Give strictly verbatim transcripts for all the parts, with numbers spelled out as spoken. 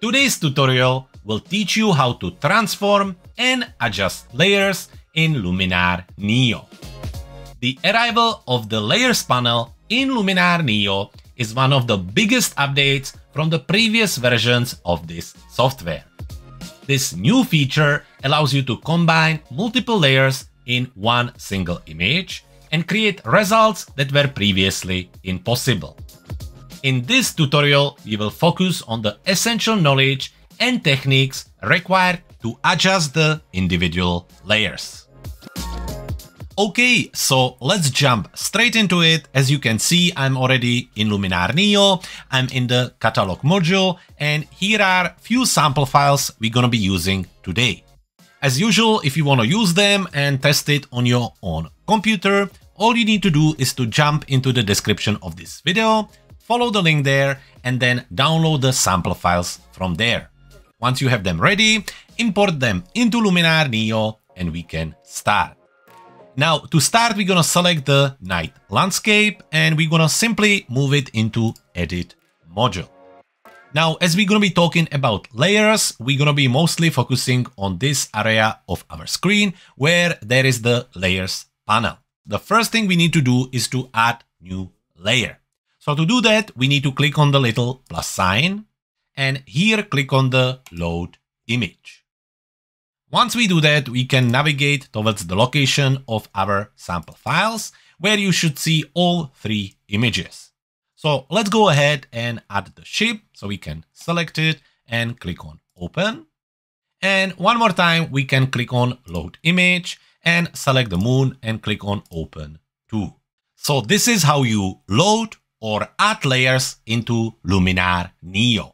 Today's tutorial will teach you how to transform and adjust layers in Luminar Neo. The arrival of the Layers panel in Luminar Neo is one of the biggest updates from the previous versions of this software. This new feature allows you to combine multiple layers in one single image and create results that were previously impossible. In this tutorial, we will focus on the essential knowledge and techniques required to adjust the individual layers. Okay, so let's jump straight into it. As you can see, I'm already in Luminar Neo. I'm in the catalog module, and here are a few sample files we're gonna be using today. As usual, if you want to use them and test it on your own computer, all you need to do is to jump into the description of this video, follow the link there, and then download the sample files from there. Once you have them ready, import them into Luminar Neo and we can start. Now, to start, we're gonna select the night landscape and we're gonna simply move it into Edit module. Now, as we're gonna be talking about layers, we're gonna be mostly focusing on this area of our screen where there is the Layers panel. The first thing we need to do is to add new layer. So to do that, we need to click on the little plus sign and here click on the Load Image. Once we do that, we can navigate towards the location of our sample files, where you should see all three images. So let's go ahead and add the ship, so we can select it and click on Open. And one more time, we can click on Load Image and select the moon and click on Open too. So this is how you load or add layers into Luminar Neo.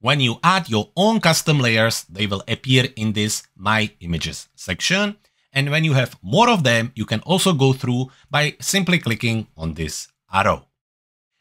When you add your own custom layers, they will appear in this My Images section. And when you have more of them, you can also go through by simply clicking on this arrow.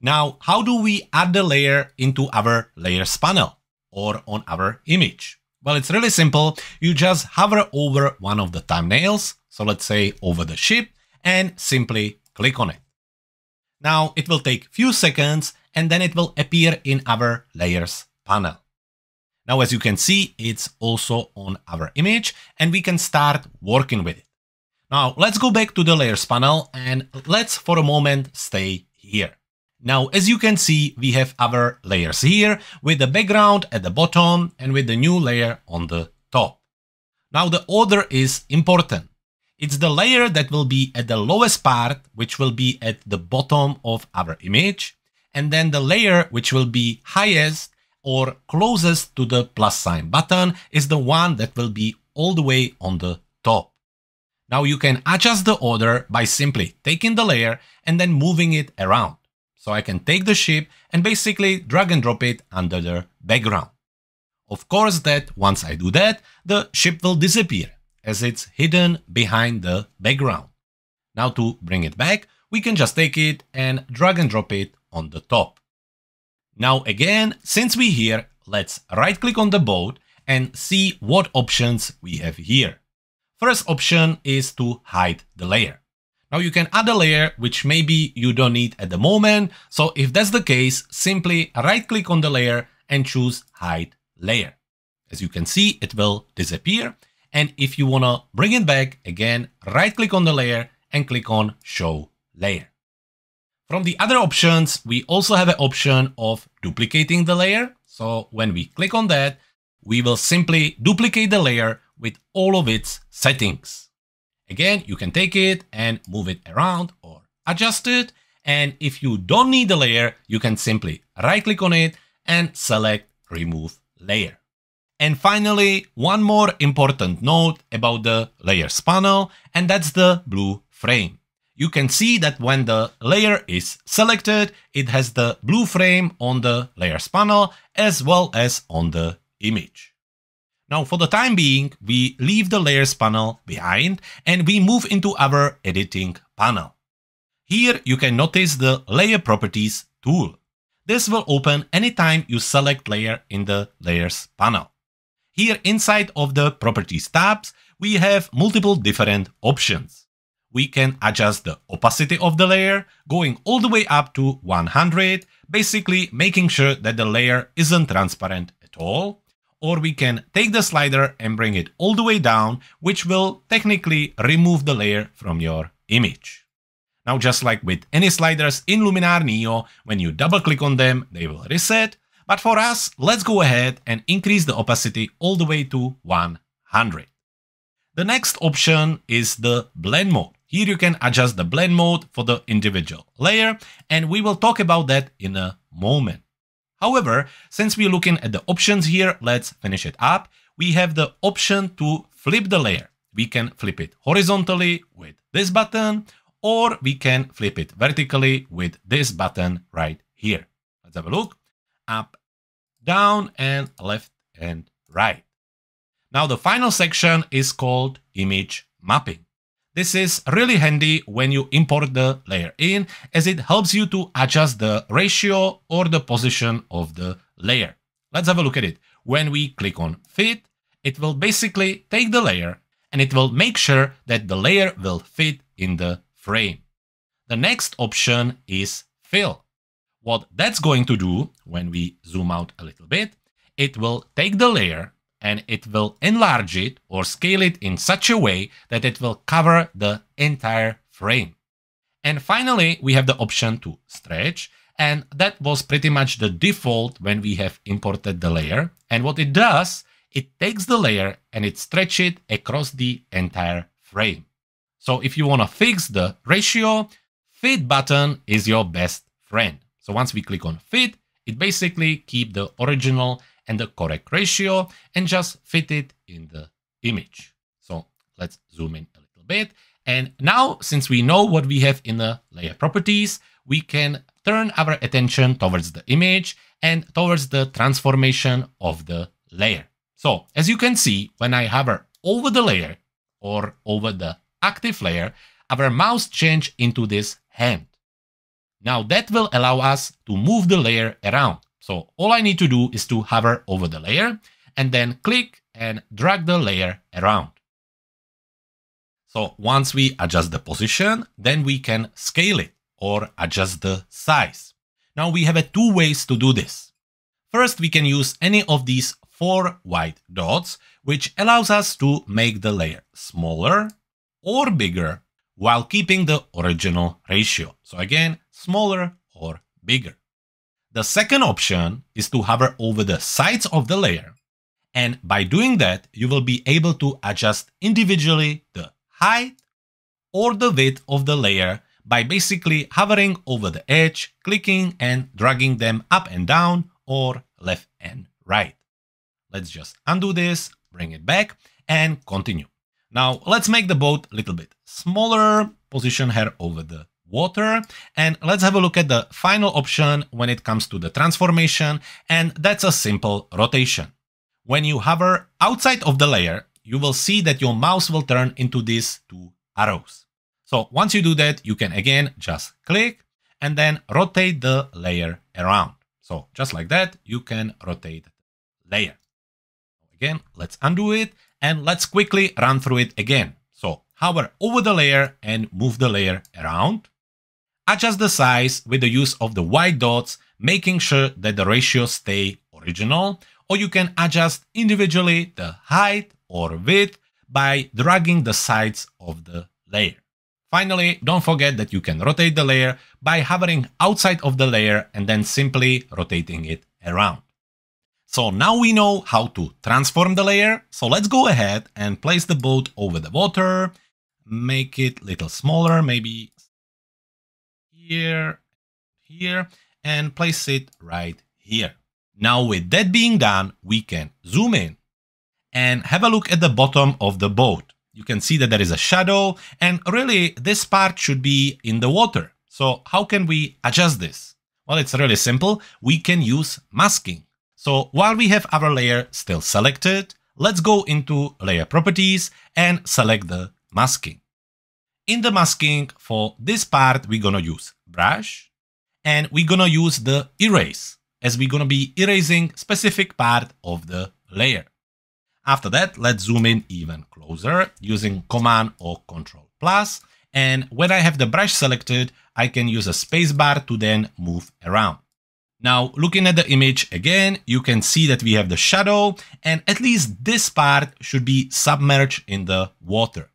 Now, how do we add the layer into our Layers panel or on our image? Well, it's really simple. You just hover over one of the thumbnails. So let's say over the ship and simply click on it. Now it will take a few seconds and then it will appear in our Layers panel. Now, as you can see, it's also on our image and we can start working with it. Now let's go back to the Layers panel and let's for a moment stay here. Now, as you can see, we have our layers here with the background at the bottom and with the new layer on the top. Now the order is important. It's the layer that will be at the lowest part, which will be at the bottom of our image, and then the layer which will be highest or closest to the plus sign button is the one that will be all the way on the top. Now you can adjust the order by simply taking the layer and then moving it around. So I can take the ship and basically drag and drop it under the background. Of course that once I do that, the ship will disappear as it's hidden behind the background. Now to bring it back, we can just take it and drag and drop it on the top. Now again, since we're here, let's right click on the boat and see what options we have here. First option is to hide the layer. Now you can add a layer which maybe you don't need at the moment. So if that's the case, simply right click on the layer and choose hide layer. As you can see, it will disappear. And if you wanna bring it back again, right click on the layer and click on show layer. From the other options, we also have an option of duplicating the layer. So when we click on that, we will simply duplicate the layer with all of its settings. Again, you can take it and move it around or adjust it. And if you don't need the layer, you can simply right click on it and select remove layer. And finally, one more important note about the Layers panel, and that's the blue frame. You can see that when the layer is selected, it has the blue frame on the Layers panel as well as on the image. Now for the time being, we leave the Layers panel behind and we move into our Editing panel. Here you can notice the Layer Properties tool. This will open anytime you select layer in the Layers panel. Here inside of the Properties tabs, we have multiple different options. We can adjust the opacity of the layer, going all the way up to one hundred, basically making sure that the layer isn't transparent at all, or we can take the slider and bring it all the way down, which will technically remove the layer from your image. Now, just like with any sliders in Luminar Neo, when you double click on them, they will reset. But for us, let's go ahead and increase the opacity all the way to one hundred. The next option is the blend mode. Here you can adjust the blend mode for the individual layer, and we will talk about that in a moment. However, since we're looking at the options here, let's finish it up. We have the option to flip the layer. We can flip it horizontally with this button, or we can flip it vertically with this button right here. Let's have a look. Up, down, and left and right. Now the final section is called image mapping. This is really handy when you import the layer in, as it helps you to adjust the ratio or the position of the layer. Let's have a look at it. When we click on fit, it will basically take the layer and it will make sure that the layer will fit in the frame. The next option is fill. What that's going to do, when we zoom out a little bit, it will take the layer and it will enlarge it or scale it in such a way that it will cover the entire frame. And finally, we have the option to stretch, and that was pretty much the default when we have imported the layer. And what it does, it takes the layer and it stretches it across the entire frame. So if you want to fix the ratio, fit button is your best friend. So once we click on fit, it basically keeps the original and the correct ratio and just fit it in the image. So let's zoom in a little bit. And now, since we know what we have in the layer properties, we can turn our attention towards the image and towards the transformation of the layer. So as you can see, when I hover over the layer or over the active layer, our mouse changes into this hand. Now that will allow us to move the layer around. So all I need to do is to hover over the layer and then click and drag the layer around. So once we adjust the position, then we can scale it or adjust the size. Now we have a two ways to do this. First, we can use any of these four white dots, which allows us to make the layer smaller or bigger while keeping the original ratio. So again, smaller or bigger. The second option is to hover over the sides of the layer, and by doing that, you will be able to adjust individually the height or the width of the layer by basically hovering over the edge, clicking and dragging them up and down or left and right. Let's just undo this, bring it back and continue. Now let's make the boat a little bit smaller, position her over the water, and let's have a look at the final option when it comes to the transformation, and that's a simple rotation. When you hover outside of the layer, you will see that your mouse will turn into these two arrows. So once you do that, you can again just click and then rotate the layer around. So just like that, you can rotate the layer. Again, let's undo it and let's quickly run through it again. So hover over the layer and move the layer around. Adjust the size with the use of the white dots, making sure that the ratios stay original, or you can adjust individually the height or width by dragging the sides of the layer. Finally, don't forget that you can rotate the layer by hovering outside of the layer and then simply rotating it around. So now we know how to transform the layer. So let's go ahead and place the boat over the water, make it a little smaller, maybe here, here, and place it right here. Now with that being done, we can zoom in and have a look at the bottom of the boat. You can see that there is a shadow, and really this part should be in the water. So how can we adjust this? Well, it's really simple. We can use masking. So while we have our layer still selected, let's go into layer properties and select the masking. In the masking, for this part, we're gonna use brush, and we're gonna use the erase, as we're gonna be erasing specific part of the layer. After that, let's zoom in even closer using Command or Control plus. And when I have the brush selected, I can use a spacebar to then move around. Now, looking at the image again, you can see that we have the shadow, and at least this part should be submerged in the water.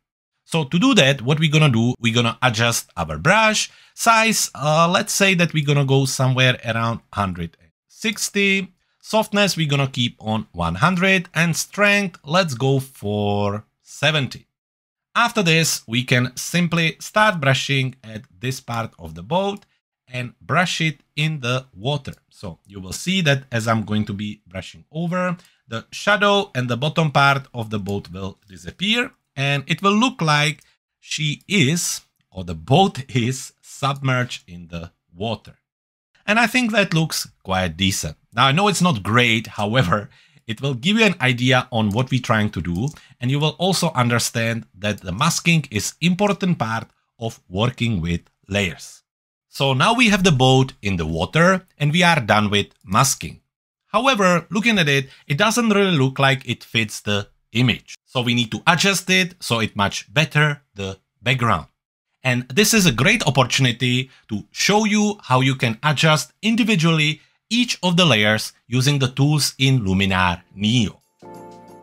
So to do that, what we're gonna do, we're gonna adjust our brush size. Uh, let's say that we're gonna go somewhere around one hundred sixty. Softness, we're gonna keep on one hundred, and strength, let's go for seventy. After this, we can simply start brushing at this part of the boat and brush it in the water. So you will see that as I'm going to be brushing over, the shadow and the bottom part of the boat will disappear, and it will look like she is, or the boat is, submerged in the water. And I think that looks quite decent. Now, I know it's not great, however, it will give you an idea on what we're trying to do, and you will also understand that the masking is an important part of working with layers. So now we have the boat in the water and we are done with masking. However, looking at it, it doesn't really look like it fits the image. So we need to adjust it so it matches better the background. And this is a great opportunity to show you how you can adjust individually each of the layers using the tools in Luminar Neo.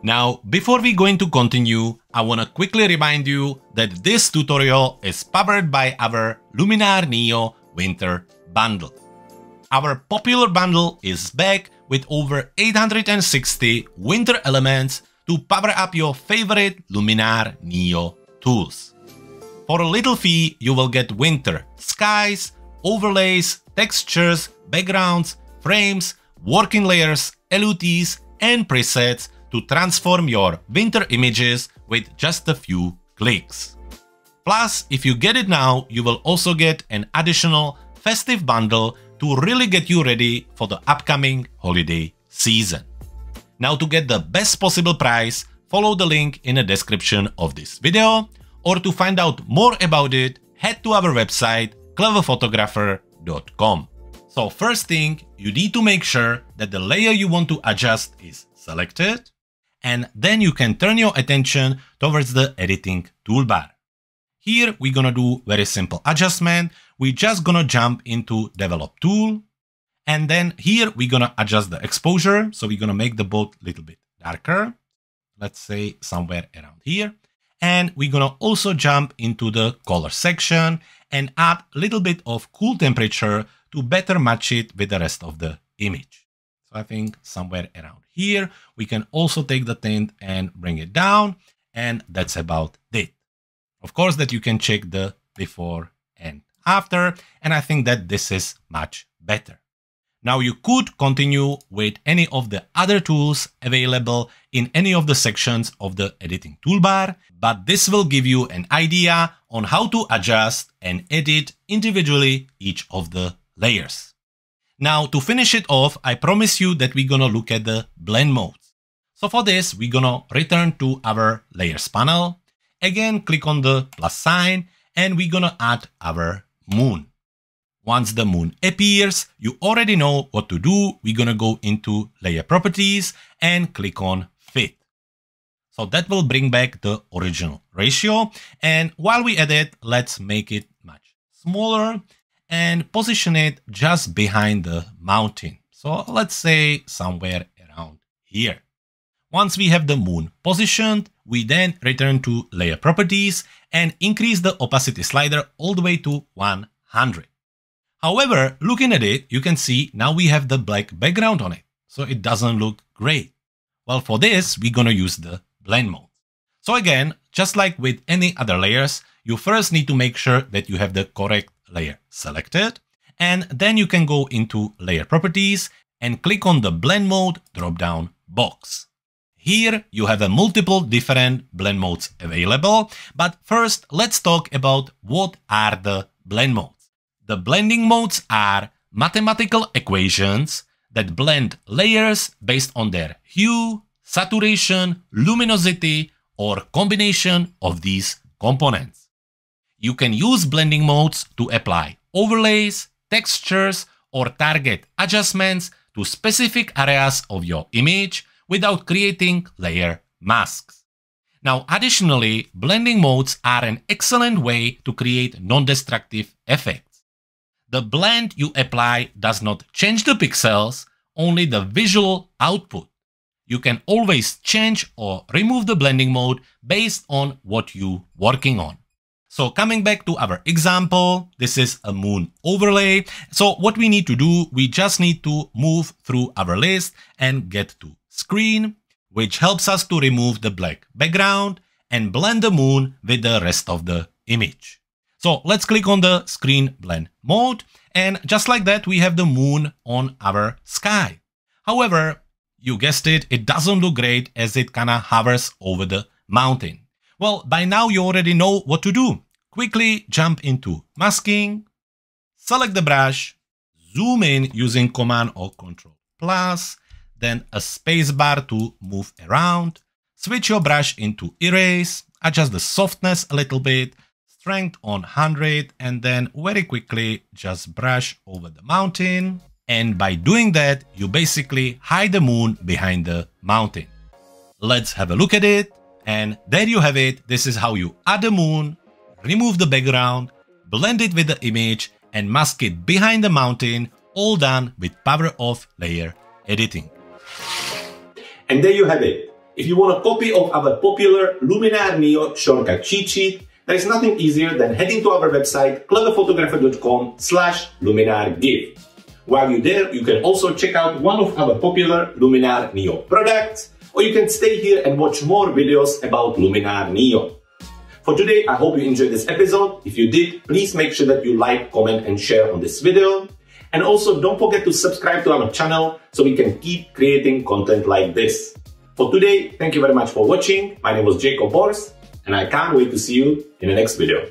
Now, before we going to continue, I want to quickly remind you that this tutorial is powered by our Luminar Neo Winter Bundle. Our popular bundle is back with over eight hundred sixty winter elements to power up your favorite Luminar Neo tools. For a little fee, you will get winter skies, overlays, textures, backgrounds, frames, working layers, L U Ts, and presets to transform your winter images with just a few clicks. Plus, if you get it now, you will also get an additional festive bundle to really get you ready for the upcoming holiday season. Now, to get the best possible price, follow the link in the description of this video, or to find out more about it, head to our website clever photographer dot com. So first thing, you need to make sure that the layer you want to adjust is selected, and then you can turn your attention towards the editing toolbar. Here we're gonna do very simple adjustment. We're just gonna jump into develop tool, and then here we're gonna adjust the exposure. So we're gonna make the boat a little bit darker, let's say somewhere around here. And we're gonna also jump into the color section and add a little bit of cool temperature to better match it with the rest of the image. So I think somewhere around here, we can also take the tint and bring it down, and that's about it. Of course, that you can check the before and after, and I think that this is much better. Now you could continue with any of the other tools available in any of the sections of the editing toolbar, but this will give you an idea on how to adjust and edit individually each of the layers. Now, to finish it off, I promise you that we're gonna look at the blend modes. So for this, we're gonna return to our layers panel. Again, click on the plus sign, and we're gonna add our moon. Once the moon appears, you already know what to do. We're gonna go into layer properties and click on fit. So that will bring back the original ratio. And while we edit, let's make it much smaller and position it just behind the mountain. So let's say somewhere around here. Once we have the moon positioned, we then return to layer properties and increase the opacity slider all the way to one hundred. However, looking at it, you can see now we have the black background on it, so it doesn't look great. Well, for this, we're gonna use the blend mode. So again, just like with any other layers, you first need to make sure that you have the correct layer selected, and then you can go into layer properties and click on the blend mode drop-down box. Here you have a multiple different blend modes available, but first let's talk about what are the blend modes. The blending modes are mathematical equations that blend layers based on their hue, saturation, luminosity, or combination of these components. You can use blending modes to apply overlays, textures, or target adjustments to specific areas of your image without creating layer masks. Now, additionally, blending modes are an excellent way to create non-destructive effects. the blend you apply does not change the pixels, only the visual output. You can always change or remove the blending mode based on what you're working on. So coming back to our example, this is a moon overlay. So what we need to do, we just need to move through our list and get to screen, which helps us to remove the black background and blend the moon with the rest of the image. So let's click on the screen blend mode. And just like that, we have the moon on our sky. However, you guessed it, it doesn't look great as it kinda hovers over the mountain. Well, by now you already know what to do. Quickly jump into masking, select the brush, zoom in using Command or Control plus, then a spacebar to move around, switch your brush into erase, adjust the softness a little bit, strength on one hundred, and then very quickly just brush over the mountain. And by doing that, you basically hide the moon behind the mountain. Let's have a look at it. And there you have it. This is how you add the moon, remove the background, blend it with the image, and mask it behind the mountain, all done with power of layer editing. And there you have it. If you want a copy of our popular Luminar Neo shortcut cheat sheet, there is nothing easier than heading to our website clever photographer dot com slash luminar gift. While you're there, you can also check out one of our popular Luminar Neo products, or you can stay here and watch more videos about Luminar Neo. For today, I hope you enjoyed this episode. If you did, please make sure that you like, comment and share on this video. And also don't forget to subscribe to our channel so we can keep creating content like this. For today, thank you very much for watching. My name was Jacob Boris and I can't wait to see you in the next video.